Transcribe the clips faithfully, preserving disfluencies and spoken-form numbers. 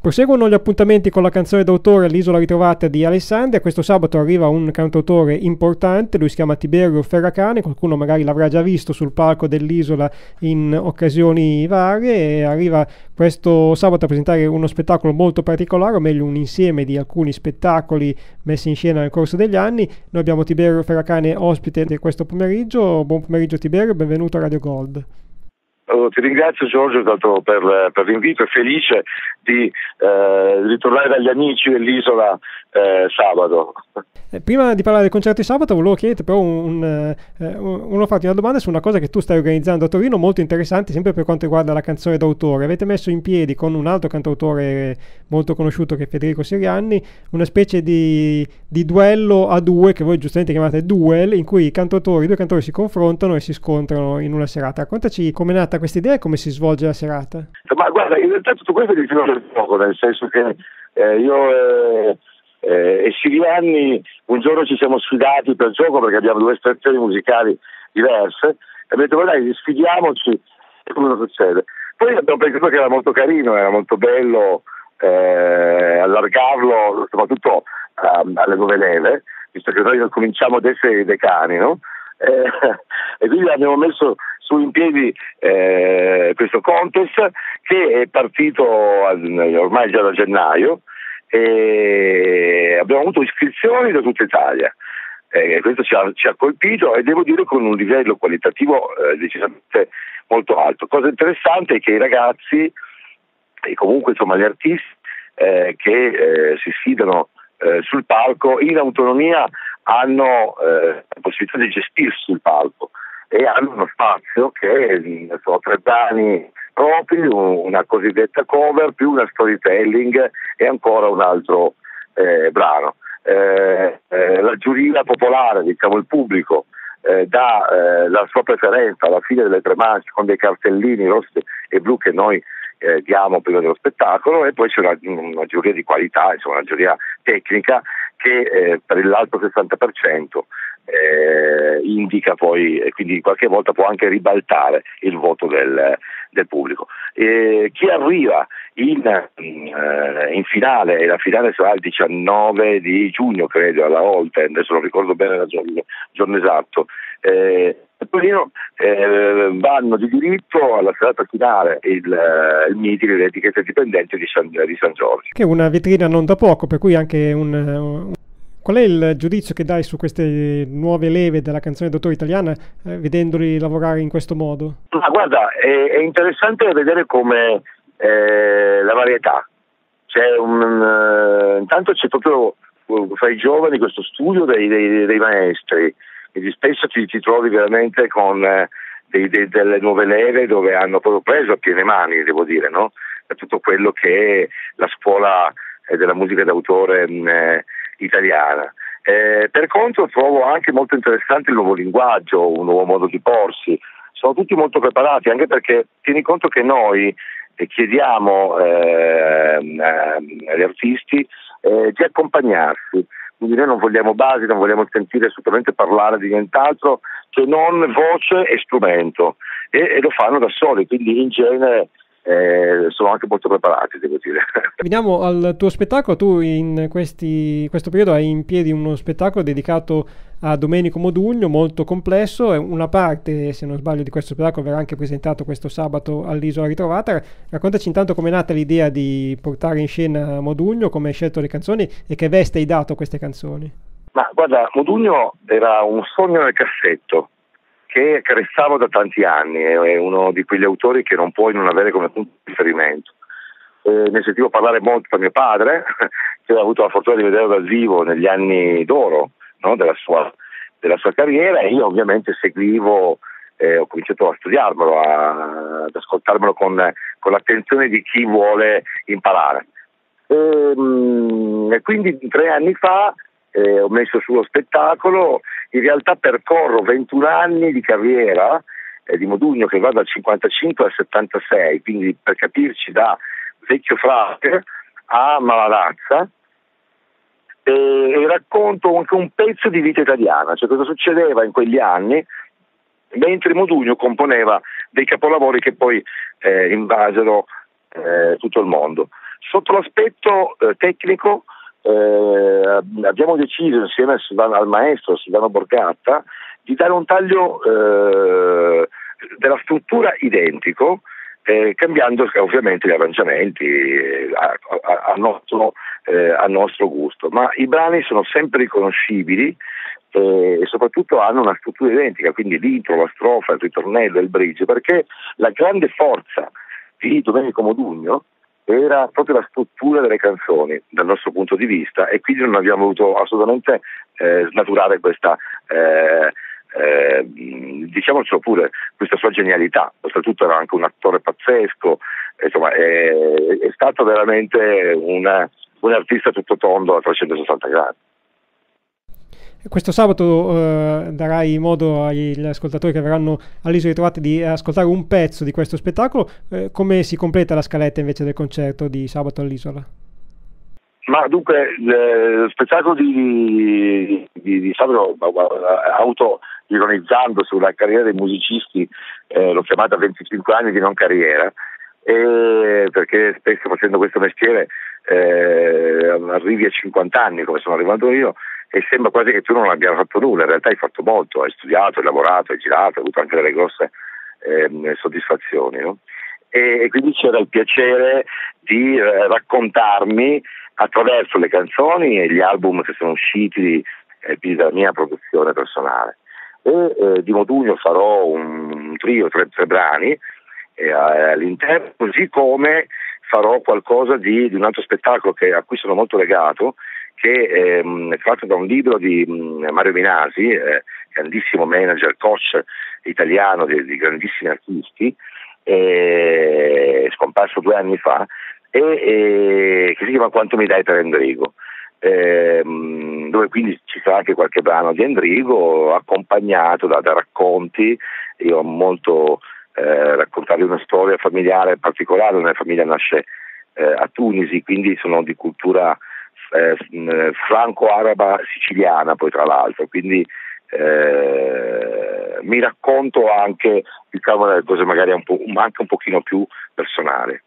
Proseguono gli appuntamenti con la canzone d'autore L'Isola ritrovata di Alessandria. Questo sabato arriva un cantautore importante, lui si chiama Tiberio Ferracane, qualcuno magari l'avrà già visto sul palco dell'Isola in occasioni varie, e arriva questo sabato a presentare uno spettacolo molto particolare, o meglio un insieme di alcuni spettacoli messi in scena nel corso degli anni. Noi abbiamo Tiberio Ferracane ospite di questo pomeriggio. Buon pomeriggio Tiberio, benvenuto a Radio Gold. Oh, ti ringrazio Giorgio tanto per, per l'invito, e felice di eh, ritornare dagli amici dell'Isola eh, sabato. Prima di parlare del concerto di sabato volevo chiederti però un, un, un, farti una domanda su una cosa che tu stai organizzando a Torino molto interessante, sempre per quanto riguarda la canzone d'autore. Avete messo in piedi con un altro cantautore molto conosciuto che è Federico Sirianni una specie di, di duello a due, che voi giustamente chiamate duel, in cui i cantautori, i due cantori si confrontano e si scontrano in una serata. Raccontaci com'è nata questa idea e come si svolge la serata. Ma guarda, in realtà tutto questo è di filo del fuoco, nel senso che eh, io... Eh... Eh, e Sirianni un giorno ci siamo sfidati per gioco, perché abbiamo due stazioni musicali diverse, e mi detto ma dai sfidiamoci come succede. Poi abbiamo pensato che era molto carino, era molto bello eh, allargarlo soprattutto um, alle nuove leve, visto che noi cominciamo ad essere i decani, no? eh, e quindi abbiamo messo su in piedi eh, questo contest che è partito ormai già da gennaio, e abbiamo avuto iscrizioni da tutta Italia. Eh, questo ci ha, ci ha colpito, e devo dire con un livello qualitativo eh, decisamente molto alto. Cosa interessante è che i ragazzi e comunque insomma gli artisti eh, che eh, si sfidano eh, sul palco in autonomia hanno eh, la possibilità di gestirsi sul palco, e hanno uno spazio che sono tre brani propri, una cosiddetta cover, più una storytelling e ancora un altro eh, brano. Eh, eh, la giuria popolare, diciamo il pubblico, eh, dà eh, la sua preferenza alla fine delle tre manche con dei cartellini rossi e blu che noi eh, diamo prima dello spettacolo, e poi c'è una, una giuria di qualità, insomma una giuria tecnica che eh, per l'altro sessanta per cento Eh, indica poi, e quindi qualche volta può anche ribaltare il voto del, del pubblico. Eh, chi arriva in, eh, in finale, e la finale sarà il diciannove di giugno credo alla Olten, adesso non ricordo bene il giorno, giorno esatto, eh, Torino eh, vanno di diritto alla serata finale il, il miti delle etichette dipendenti di San, di San Giorgio, che è una vetrina non da poco, per cui anche un, un... Qual è il giudizio che dai su queste nuove leve della canzone d'autore italiana, eh, vedendoli lavorare in questo modo? Ma guarda, è, è interessante vedere come eh, la varietà. C'è un, uh, intanto c'è proprio uh, fra i giovani questo studio dei, dei, dei maestri, quindi spesso ti, ti trovi veramente con uh, dei, dei, delle nuove leve dove hanno proprio preso a piene mani, devo dire, no? Da tutto quello che è la scuola eh, della musica d'autore mh, eh, italiana. Eh, per contro trovo anche molto interessante il nuovo linguaggio, un nuovo modo di porsi, sono tutti molto preparati, anche perché tieni conto che noi chiediamo eh, agli artisti eh, di accompagnarsi, quindi noi non vogliamo basi, non vogliamo sentire assolutamente parlare di nient'altro che non voce e strumento, e, e lo fanno da soli, quindi in genere Eh, sono anche molto preparati, devo dire. Veniamo al tuo spettacolo. Tu in questi, questo periodo hai in piedi uno spettacolo dedicato a Domenico Modugno, molto complesso. Una parte, se non sbaglio, di questo spettacolo verrà anche presentato questo sabato all'Isola ritrovata. Raccontaci intanto com'è nata l'idea di portare in scena Modugno, come hai scelto le canzoni e che veste hai dato a queste canzoni. Ma guarda, Modugno era un sogno nel cassetto che caressavo da tanti anni, è uno di quegli autori che non puoi non avere come punto di riferimento. Eh, ne sentivo parlare molto da mio padre, che aveva avuto la fortuna di vederlo dal vivo negli anni d'oro, no? della, sua, della sua carriera, e io ovviamente seguivo, eh, ho cominciato a studiarmelo, a, ad ascoltarmelo con, con l'attenzione di chi vuole imparare. E, mh, quindi tre anni fa Eh, ho messo sullo spettacolo, in realtà percorro ventuno anni di carriera eh, di Modugno, che va dal cinquantacinque al settantasei, quindi per capirci da Vecchio Frate a Malarazza, e, e racconto anche un pezzo di vita italiana, cioè cosa succedeva in quegli anni mentre Modugno componeva dei capolavori che poi eh, invasero eh, tutto il mondo. Sotto l'aspetto eh, tecnico eh, abbiamo deciso insieme a Silvano, al maestro Silvano Borgatta di dare un taglio eh, della struttura identico, eh, cambiando ovviamente gli arrangiamenti a, a, a, nostro, eh, a nostro gusto, ma i brani sono sempre riconoscibili eh, e soprattutto hanno una struttura identica, quindi l'intro, la strofa, il ritornello, il bridge, perché la grande forza di Domenico Modugno era proprio la struttura delle canzoni dal nostro punto di vista, e quindi non abbiamo voluto assolutamente eh, snaturare questa eh, eh, diciamocelo pure questa sua genialità. Oltretutto era anche un attore pazzesco, insomma è, è stato veramente una, un artista tutto tondo a trecentosessanta gradi. Questo sabato eh, darai modo agli ascoltatori che verranno all'Isola Ritrovata di ascoltare un pezzo di questo spettacolo. Eh, come si completa la scaletta invece del concerto di sabato all'Isola? Ma dunque lo spettacolo di, di, di sabato, autoironizzando sulla carriera dei musicisti, eh, l'ho chiamata venticinque anni di non carriera, e perché spesso facendo questo mestiere eh, arrivi a cinquanta anni, come sono arrivato io, e sembra quasi che tu non abbia fatto nulla. In realtà hai fatto molto, hai studiato, hai lavorato, hai girato, hai avuto anche delle grosse ehm, soddisfazioni, no? E, e quindi c'era il piacere di eh, raccontarmi attraverso le canzoni e gli album che sono usciti eh, dalla mia produzione personale. E eh, di Modugno farò un, un trio, tre, tre brani eh, all'interno, così come farò qualcosa di, di un altro spettacolo che, a cui sono molto legato, che ehm, è tratto da un libro di mh, Mario Minasi, eh, grandissimo manager, coach italiano di, di grandissimi artisti, eh, scomparso due anni fa, e, e, che si chiama Quanto mi dai per Endrigo, eh, dove quindi ci sarà anche qualche brano di Endrigo accompagnato da, da racconti. Io ho molto eh, raccontato una storia familiare particolare, una famiglia nasce eh, a Tunisi, quindi sono di cultura Eh, franco-araba siciliana, poi tra l'altro, quindi eh, mi racconto anche il cavolo delle cose magari un po', anche un pochino più personale.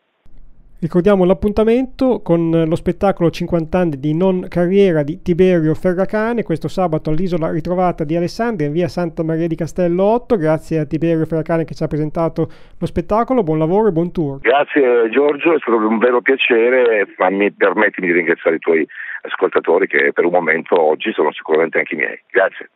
Ricordiamo l'appuntamento con lo spettacolo cinquanta anni di non carriera di Tiberio Ferracane, questo sabato all'Isola Ritrovata di Alessandria in via Santa Maria di Castello otto. Grazie a Tiberio Ferracane che ci ha presentato lo spettacolo, buon lavoro e buon tour. Grazie Giorgio, è stato un vero piacere, ma mi permettimi di ringraziare i tuoi ascoltatori che per un momento oggi sono sicuramente anche i miei. Grazie.